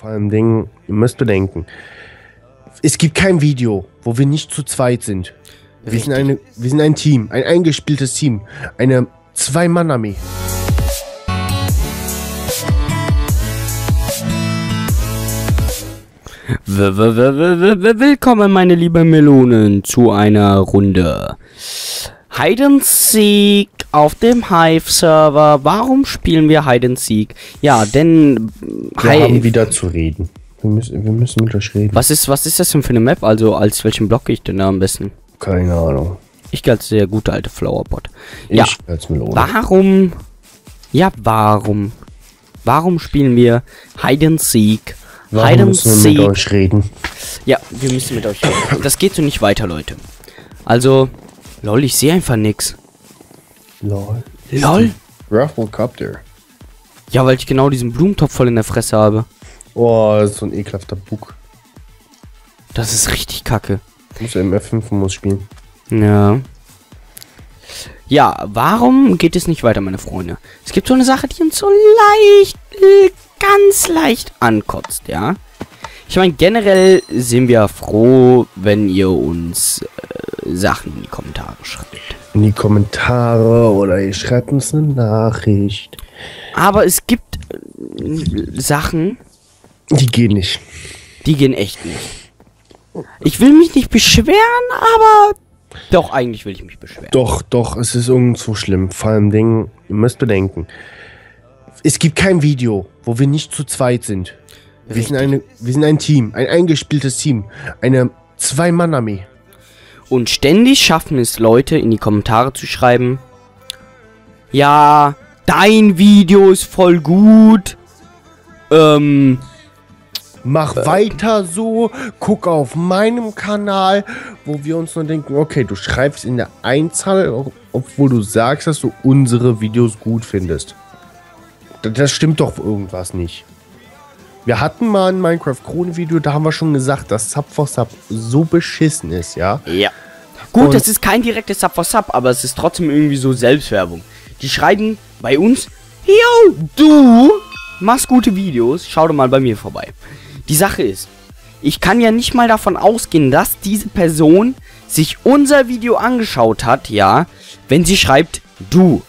Vor allem Dingen, ihr müsst bedenken, es gibt kein Video, wo wir nicht zu zweit sind. Wir sind ein Team, ein eingespieltes Team, eine Zwei-Mann-Armee. Willkommen, meine lieben Melonen, zu einer Runde Hide and Seek auf dem Hive-Server. Warum spielen wir Hide and Seek? Ja, denn wir haben wieder zu reden. Wir müssen mit euch reden. Was ist das denn für eine Map? Also als welchen Block gehe ich denn da am besten? Keine Ahnung. Ich gehe als der gute alte Flowerbot. Ja. Als Melone. Warum? Ja, warum? Warum spielen wir Hide and Seek? Warum müssen wir mit euch reden? Ja, wir müssen mit euch reden. Das geht so nicht weiter, Leute. Also, lol, ich sehe einfach nix. Lol. Lol? Rafflecopter. Ja, weil ich genau diesen Blumentopf voll in der Fresse habe. Oh, das ist so ein ekelhafter Bug. Das ist richtig kacke. Ich muss ja im F5 muss spielen. Ja. Ja, warum geht es nicht weiter, meine Freunde? Es gibt so eine Sache, die uns so leicht, ganz leicht ankotzt, ja? Ich meine, generell sind wir froh, wenn ihr uns Sachen in die Kommentare schreibt. In die Kommentare oder ihr schreibt uns eine Nachricht. Aber es gibt Sachen... Die gehen nicht. Die gehen echt nicht. Ich will mich nicht beschweren, aber... Doch, eigentlich will ich mich beschweren. Doch, es ist irgendwo schlimm. Vor allem Dingen, ihr müsst bedenken, es gibt kein Video, wo wir nicht zu zweit sind. Wir sind ein Team, ein eingespieltes Team, eine Zwei-Mann-Armee. Und ständig schaffen es Leute, in die Kommentare zu schreiben, ja, dein Video ist voll gut, mach weiter so, guck auf meinem Kanal, wo wir uns nur denken, okay, du schreibst in der Einzahl, obwohl du sagst, dass du unsere Videos gut findest. Das stimmt doch irgendwas nicht. Wir hatten mal ein Minecraft-Kronen-Video, da haben wir schon gesagt, dass Sub-for-Sub so beschissen ist, ja? Ja. Gut, es ist kein direktes Sub-for-Sub, aber es ist trotzdem irgendwie so Selbstwerbung. Die schreiben bei uns, yo, du machst gute Videos, schau doch mal bei mir vorbei. Die Sache ist, ich kann ja nicht mal davon ausgehen, dass diese Person sich unser Video angeschaut hat, ja, wenn sie schreibt, du.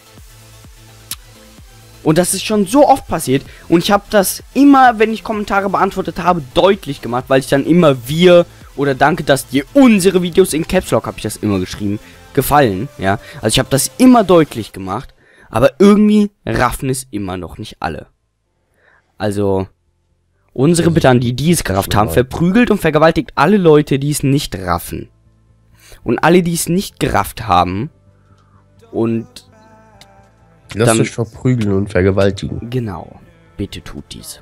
Und das ist schon so oft passiert und ich habe das immer, wenn ich Kommentare beantwortet habe, deutlich gemacht, weil ich dann immer wir oder danke, dass dir unsere Videos in Caps Lock, habe ich das immer geschrieben, gefallen, ja. Also ich habe das immer deutlich gemacht, aber irgendwie raffen es immer noch nicht alle. Also... Unsere Bitte an die, die es gerafft haben, verprügelt und vergewaltigt alle Leute, die es nicht raffen. Und alle, die es nicht gerafft haben. Und... Lasst euch verprügeln und vergewaltigen. Genau. Bitte tut dies.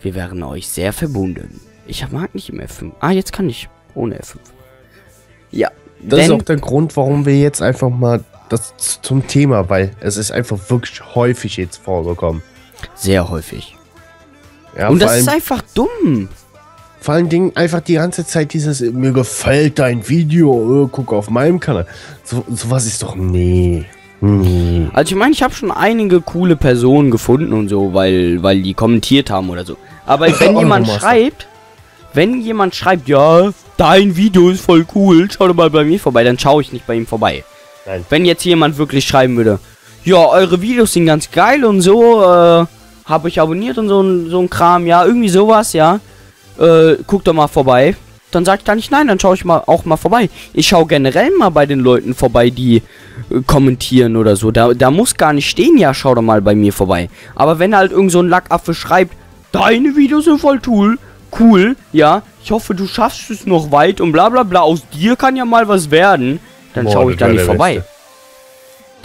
Wir wären euch sehr verbunden. Ich mag nicht im F5. Ah, jetzt kann ich. Ohne F5. Ja. Das ist auch der Grund, warum wir jetzt einfach mal das zum Thema, weil es ist einfach wirklich häufig jetzt vorgekommen. Sehr häufig. Ja, und das ist einfach dumm. Vor allen Dingen einfach die ganze Zeit dieses, mir gefällt dein Video, guck auf meinem Kanal. Sowas ist doch, nee. Also ich meine, ich habe schon einige coole Personen gefunden und so, weil die kommentiert haben oder so. Aber wenn jemand schreibt, ja, dein Video ist voll cool, schau doch mal bei mir vorbei, dann schaue ich nicht bei ihm vorbei. Nein. Wenn jetzt jemand wirklich schreiben würde, ja, eure Videos sind ganz geil und so, habe ich abonniert und so ein Kram, ja, irgendwie sowas, ja. Guck doch mal vorbei. Dann sag ich da nicht nein, dann schaue ich auch mal vorbei. Ich schaue generell mal bei den Leuten vorbei, die kommentieren oder so. Da muss gar nicht stehen, ja, schau doch mal bei mir vorbei. Aber wenn halt irgend so ein Lackaffe schreibt, deine Videos sind voll cool, ja, ich hoffe, du schaffst es noch weit und bla bla bla, aus dir kann ja mal was werden, dann schaue ich da nicht vorbei.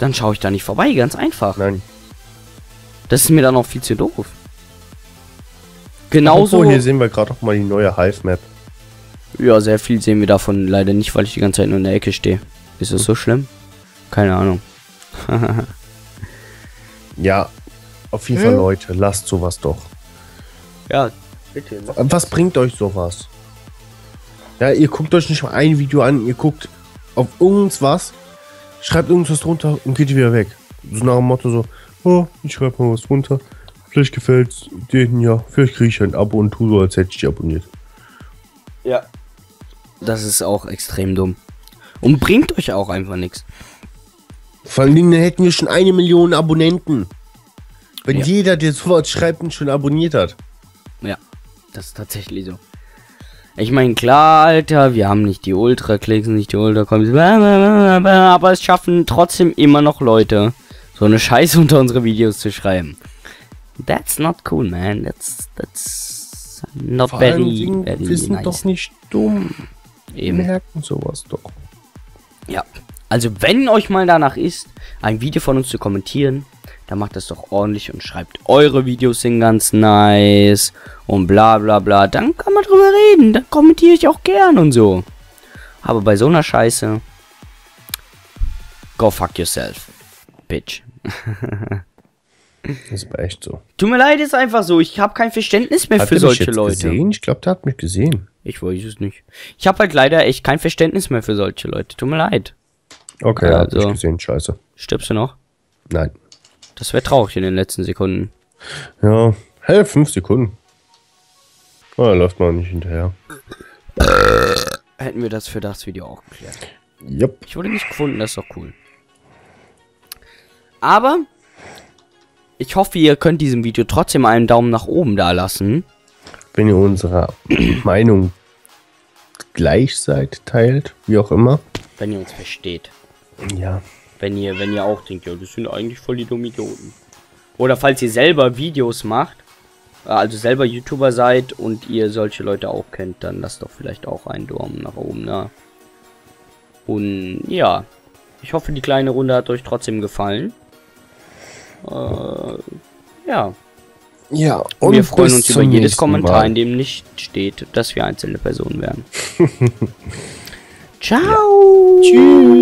Dann schaue ich da nicht vorbei, ganz einfach. Nein. Das ist mir dann auch viel zu doof. Genauso. Ach so, hier sehen wir gerade auch mal die neue Hive-Map. Ja, sehr viel sehen wir davon leider nicht, weil ich die ganze Zeit nur in der Ecke stehe. Ist das so schlimm? Keine Ahnung. Ja, auf jeden Fall, Leute, lasst sowas doch. Ja, bitte. Was bringt euch sowas? Ja, ihr guckt euch nicht mal ein Video an, ihr guckt auf irgendwas, schreibt irgendwas drunter und geht wieder weg. So nach dem Motto so, oh, ich schreibe mal was runter. Vielleicht gefällt es denen ja. Vielleicht kriege ich ein Abo und tu so, als hätte ich die abonniert. Ja. Das ist auch extrem dumm. Und bringt euch auch einfach nichts. Vor allen Dingen hätten wir schon 1 Million Abonnenten. Wenn ja. Jeder, der sowas schreibt und schon abonniert hat. Ja, das ist tatsächlich so. Ich meine, klar, Alter, wir haben nicht die Ultra-Klicks, nicht die Ultra-Comics, aber es schaffen trotzdem immer noch Leute, so eine Scheiße unter unsere Videos zu schreiben. That's not cool, man. That's not very, very nice. Wir sind doch nicht dumm. Eben. Wir merken sowas doch. Ja. Also, wenn euch mal danach ist, ein Video von uns zu kommentieren, dann macht das doch ordentlich und schreibt eure Videos sind ganz nice und bla bla bla. Dann kann man drüber reden, dann kommentiere ich auch gern und so. Aber bei so einer Scheiße, go fuck yourself, bitch. Das war echt so. Tut mir leid, ist einfach so. Ich habe kein Verständnis mehr für solche Leute. Hat er mich jetzt gesehen? Ich glaube, der hat mich gesehen. Ich weiß es nicht. Ich habe halt leider echt kein Verständnis mehr für solche Leute. Tut mir leid. Okay, also, hab ich gesehen, scheiße. Stirbst du noch? Nein. Das wäre traurig in den letzten Sekunden. Ja, hey, 5 Sekunden. Oh, da läuft man nicht hinterher. Hätten wir das für das Video auch geklärt. Yep. Ich wurde nicht gefunden, das ist doch cool. Aber, ich hoffe, ihr könnt diesem Video trotzdem einen Daumen nach oben da lassen. Wenn ihr unserer Meinung gleich seid, teilt, wie auch immer. Wenn ihr uns versteht. Ja. Wenn ihr auch denkt, ja, das sind eigentlich voll die dummen Idioten. Oder falls ihr selber Videos macht, also selber YouTuber seid und ihr solche Leute auch kennt, dann lasst doch vielleicht auch einen Daumen nach oben da. Und ja, ich hoffe, die kleine Runde hat euch trotzdem gefallen. Ja. Ja, und wir freuen uns über jedes Kommentar, in dem nicht steht, dass wir einzelne Personen wären. Ciao. Ja. Tschüss.